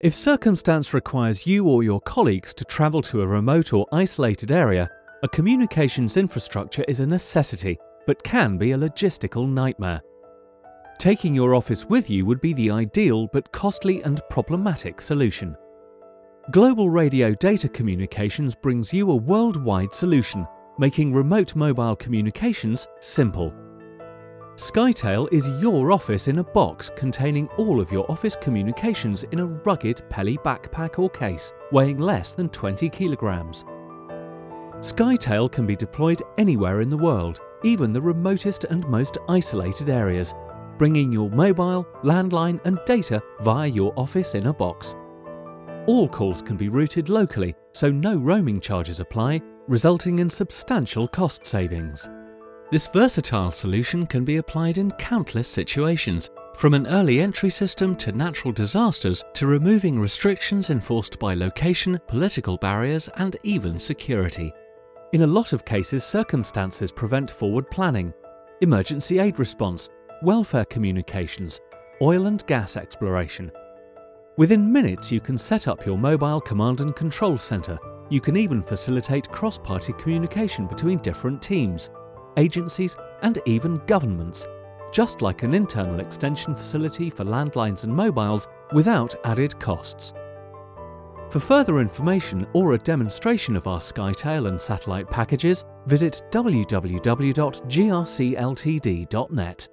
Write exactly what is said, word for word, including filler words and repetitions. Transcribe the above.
If circumstance requires you or your colleagues to travel to a remote or isolated area, a communications infrastructure is a necessity, but can be a logistical nightmare. Taking your office with you would be the ideal but costly and problematic solution. Global Radio Data Communications brings you a worldwide solution, making remote mobile communications simple. Scytale is your office in a box containing all of your office communications in a rugged Peli backpack or case, weighing less than twenty kilograms. Scytale can be deployed anywhere in the world, even the remotest and most isolated areas, bringing your mobile, landline and data via your office in a box. All calls can be routed locally, so no roaming charges apply, resulting in substantial cost savings. This versatile solution can be applied in countless situations, from an early entry system to natural disasters to removing restrictions enforced by location, political barriers and even security. In a lot of cases, circumstances prevent forward planning, emergency aid response, welfare communications, oil and gas exploration. Within minutes you can set up your mobile command and control centre. You can even facilitate cross-party communication between different teams, agencies and even governments, just like an internal extension facility for landlines and mobiles without added costs. For further information or a demonstration of our Scytale and satellite packages, visit w w w dot g r c l t d dot net.